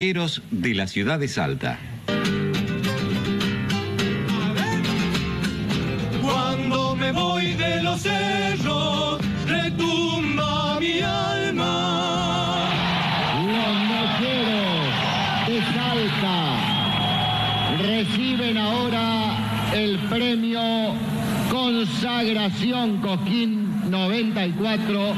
Nocheros de la ciudad de Salta. Cuando me voy de los cerros, retumba mi alma. Los Nocheros de Salta reciben ahora el premio Consagración Cosquín 94.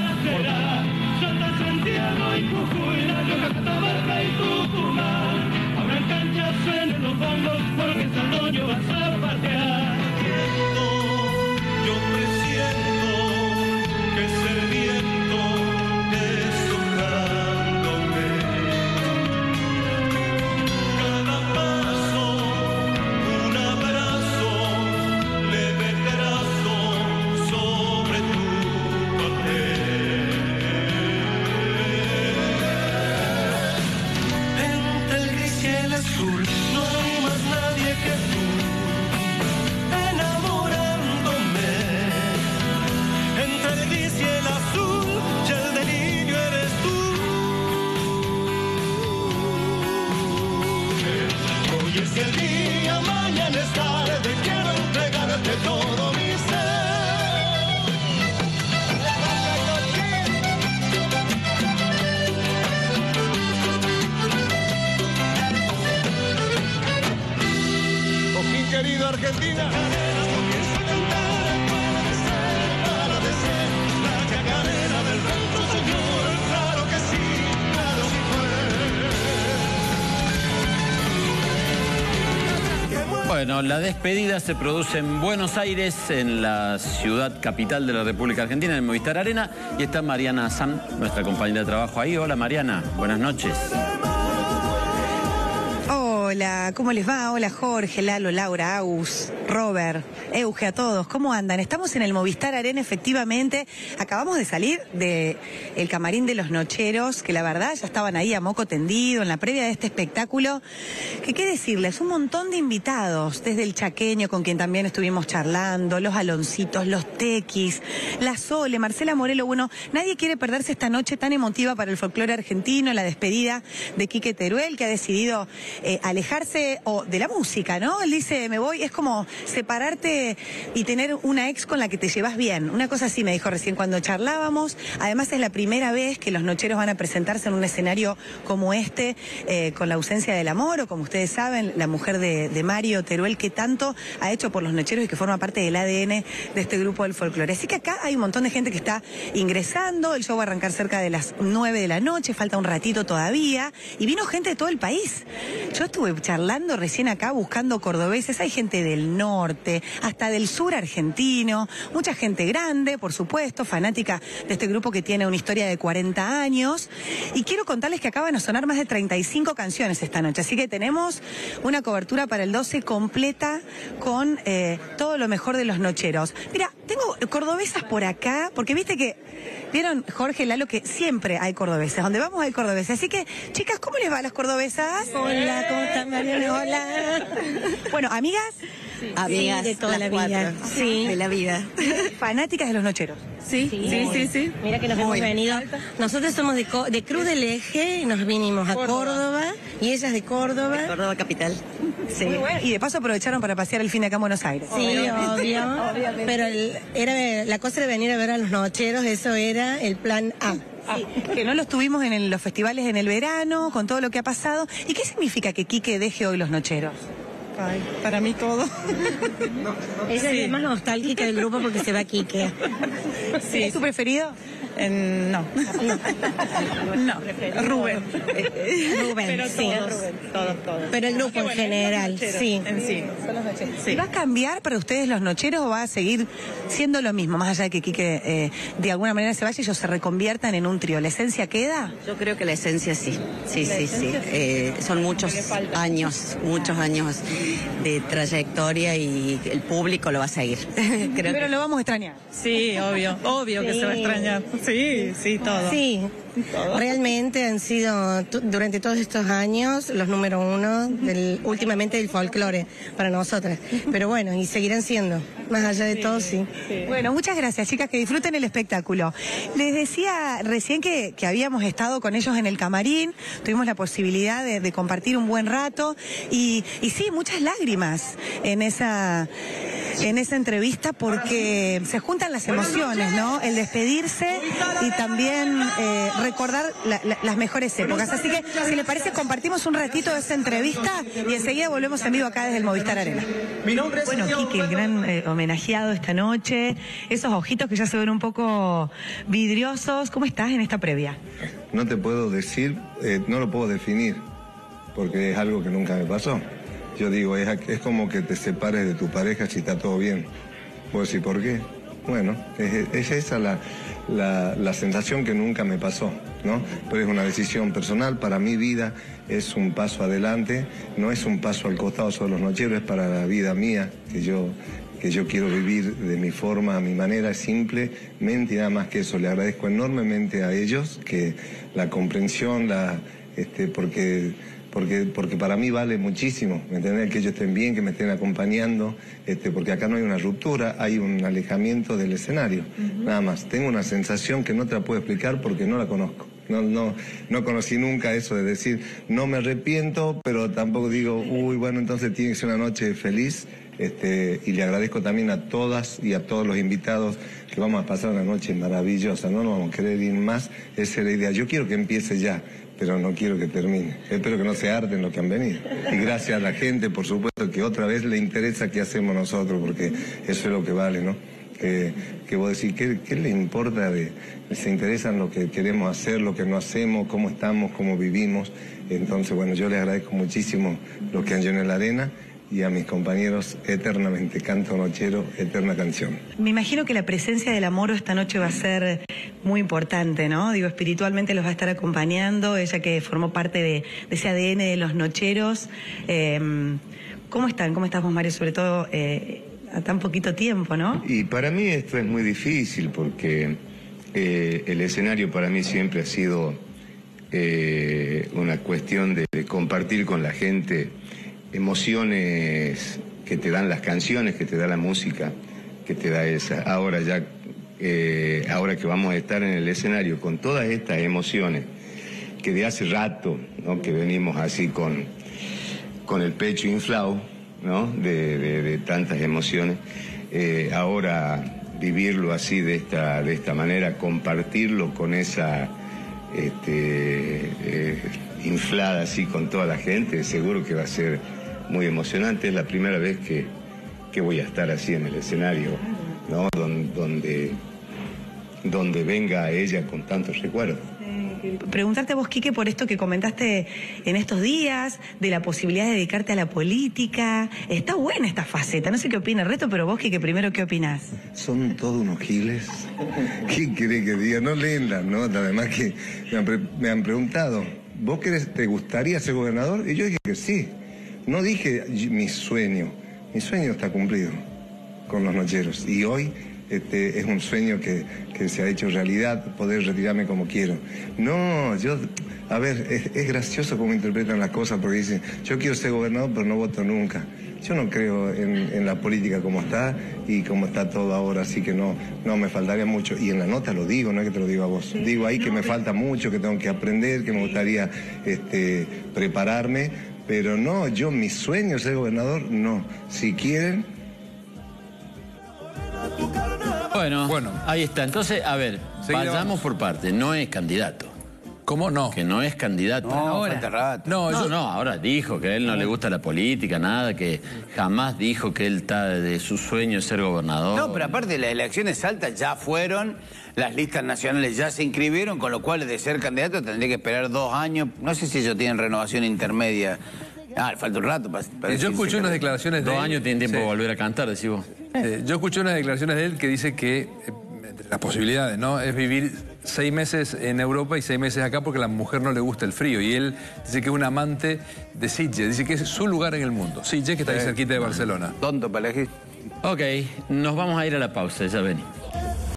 Argentina. Bueno, la despedida se produce en Buenos Aires, en la ciudad capital de la República Argentina, en el Movistar Arena, y está Mariana Asán, nuestra compañera de trabajo ahí. Hola Mariana, buenas noches. Hola, ¿cómo les va? Hola Jorge, Lalo, Laura, Agus, Robert, Euge, a todos, ¿cómo andan? Estamos en el Movistar Arena, efectivamente, acabamos de salir del camarín de los Nocheros, que la verdad ya estaban ahí a moco tendido en la previa de este espectáculo, que qué decirles, un montón de invitados, desde el Chaqueño, con quien también estuvimos charlando, los Aloncitos, los Tequis, la Sole, Marcela Morelo. Bueno, nadie quiere perderse esta noche tan emotiva para el folclore argentino, la despedida de Kike Teruel, que ha decidido alejarse de la música, ¿no? Él dice, me voy, es como separarte y tener una ex con la que te llevas bien. Una cosa así me dijo recién cuando charlábamos. Además es la primera vez que los Nocheros van a presentarse en un escenario como este, con la ausencia del amor, o como ustedes saben, la mujer de Mario Teruel, que tanto ha hecho por los Nocheros y que forma parte del ADN de este grupo del folclore. Así que acá hay un montón de gente que está ingresando. El show va a arrancar cerca de las 9 de la noche, falta un ratito todavía, y vino gente de todo el país. Yo estuve charlando recién acá buscando cordobeses, hay gente del norte, hasta del sur argentino, mucha gente grande, por supuesto, fanática de este grupo que tiene una historia de 40 años, y quiero contarles que acaban a sonar más de 35 canciones esta noche, así que tenemos una cobertura para el 12 completa con todo lo mejor de los Nocheros. Mira, tengo cordobesas por acá, porque viste que, vieron Jorge, Lalo, que siempre hay cordobesas, donde vamos hay cordobesas, así que chicas, ¿cómo les va a las cordobesas? Hola, ¿cómo están, Mariana? Hola. Bueno, amigas. Sí. Amigas, sí, de toda la vida. Sí. De la vida. Fanáticas de los Nocheros. Sí, sí, sí, sí, sí. Mira que nos hemos venido. Nosotros somos de Cruz del Eje, nos vinimos a Córdoba, y ellas de Córdoba. De Córdoba capital. Sí. Muy bueno. Y de paso aprovecharon para pasear el fin de acá en Buenos Aires. Sí, obvio. Obviamente. Pero la cosa de venir a ver a los Nocheros, eso era el plan A. Sí, que no los tuvimos en los festivales en el verano, con todo lo que ha pasado. ¿Y qué significa que Kike deje hoy los Nocheros? Ay, para mí todo. Ella es más nostálgica del grupo porque se va Kike. Sí. ¿Es tu preferido? No. Rubén, pero sí. Todo. Pero el grupo en general, sí. Son los Nocheros. Sí. ¿Va a cambiar para ustedes los Nocheros o va a seguir siendo lo mismo? Más allá de que Kike de alguna manera se vaya y ellos se reconviertan en un trío. ¿La esencia queda? Yo creo que la esencia sí. Sí. Son muchos años de trayectoria y el público lo va a seguir. Pero lo vamos a extrañar. Sí, obvio que se va a extrañar. Sí, todo. Sí, Realmente han sido, durante todos estos años, los número uno, últimamente del folclore, para nosotras. Pero bueno, y seguirán siendo, más allá de todo, sí. Bueno, muchas gracias, chicas, que disfruten el espectáculo. Les decía recién que habíamos estado con ellos en el camarín, tuvimos la posibilidad de compartir un buen rato, y sí, muchas lágrimas en esa entrevista, porque se juntan las emociones, ¿no? El despedirse y también recordar las mejores épocas. Así que, si les parece, compartimos un ratito de esa entrevista y enseguida volvemos en vivo acá desde el Movistar Arena. Bueno, Kike, el gran homenajeado esta noche, esos ojitos que ya se ven un poco vidriosos, ¿cómo estás en esta previa? No te puedo decir, no lo puedo definir, porque es algo que nunca me pasó. Yo digo, es como que te separes de tu pareja si está todo bien. Vos decís, ¿por qué? Bueno, es esa la sensación que nunca me pasó, ¿no? Pero es una decisión personal, para mi vida es un paso adelante, no es un paso al costado sobre los nocheros, es para la vida mía, que yo quiero vivir de mi forma, a mi manera, simplemente, nada más que eso. Le agradezco enormemente a ellos que la comprensión, porque para mí vale muchísimo, ¿me entendés? Que ellos estén bien, que me estén acompañando, porque acá no hay una ruptura, hay un alejamiento del escenario, nada más. Tengo una sensación que no te la puedo explicar porque no la conozco. No conocí nunca eso de decir, no me arrepiento, pero tampoco digo, uy, bueno, entonces tiene que ser una noche feliz. Y le agradezco también a todas y a todos los invitados que vamos a pasar una noche maravillosa, no nos vamos a querer ir más, esa es la idea. Yo quiero que empiece ya, pero no quiero que termine. Espero que no se harten los que han venido. Y gracias a la gente, por supuesto, que otra vez le interesa qué hacemos nosotros, porque eso es lo que vale, ¿no? Que vos decís, ¿qué le importa? Se interesan lo que queremos hacer, lo que no hacemos, cómo estamos, cómo vivimos. Entonces, bueno, yo les agradezco muchísimo los que han llenado la arena. Y a mis compañeros, eternamente canto nochero, eterna canción. Me imagino que la presencia del amor esta noche va a ser muy importante, ¿no? Digo, espiritualmente los va a estar acompañando, ella que formó parte de ese ADN de los nocheros. ¿Cómo están? ¿Cómo estás vos, Mario? Sobre todo a tan poquito tiempo, ¿no? Y para mí esto es muy difícil porque el escenario para mí siempre ha sido una cuestión de compartir con la gente emociones que te dan las canciones, que te da la música, que te da esa. Ahora ya, ahora que vamos a estar en el escenario con todas estas emociones que de hace rato, ¿no? Que venimos así con el pecho inflado, ¿no? De tantas emociones. Ahora vivirlo así de esta manera, compartirlo con esa inflada así con toda la gente, seguro que va a ser muy emocionante. Es la primera vez que voy a estar así en el escenario, ¿no? Donde venga ella con tantos recuerdos. Preguntarte vos, Kike, por esto que comentaste en estos días, de la posibilidad de dedicarte a la política. Está buena esta faceta, no sé qué opina el resto, pero vos, Kike, primero, ¿qué opinás? Son todos unos giles. ¿Qué querés que diga? No leen las notas, además que me han preguntado, ¿vos te gustaría ser gobernador? Y yo dije que sí. No dije mi sueño está cumplido con los nocheros. Y hoy es un sueño que se ha hecho realidad, poder retirarme como quiero. No, yo, a ver, es gracioso cómo interpretan las cosas, porque dicen, yo quiero ser gobernador, pero no voto nunca. Yo no creo en la política como está y como está todo ahora, así que no me faltaría mucho. Y en la nota lo digo, no es que te lo digo a vos. Sí, digo ahí que me falta mucho, que tengo que aprender, que me gustaría prepararme, pero no, yo mi sueño ser gobernador, no. Si quieren... Bueno, ahí está. Entonces, a ver, vayamos por parte, no es candidato. ¿Cómo no? Que no es candidato. No, ahora. No, ahora dijo que a él no le gusta la política, nada, que jamás dijo que él está de su sueño de ser gobernador. No, pero aparte las elecciones altas ya fueron, las listas nacionales ya se inscribieron, con lo cual de ser candidato tendría que esperar 2 años. No sé si ellos tienen renovación intermedia. Falta un rato. Yo escuché unas declaraciones de él. 2 años tienen tiempo de volver a cantar, decís vos. Yo escuché unas declaraciones de él que dice que las posibilidades, ¿no? Es vivir 6 meses en Europa y 6 meses acá porque a la mujer no le gusta el frío. Y él dice que es un amante de Sitges, dice que es su lugar en el mundo. Sitges, que está ahí cerquita de Barcelona. Tonto para elegir. Ok, nos vamos a ir a la pausa, ya venimos.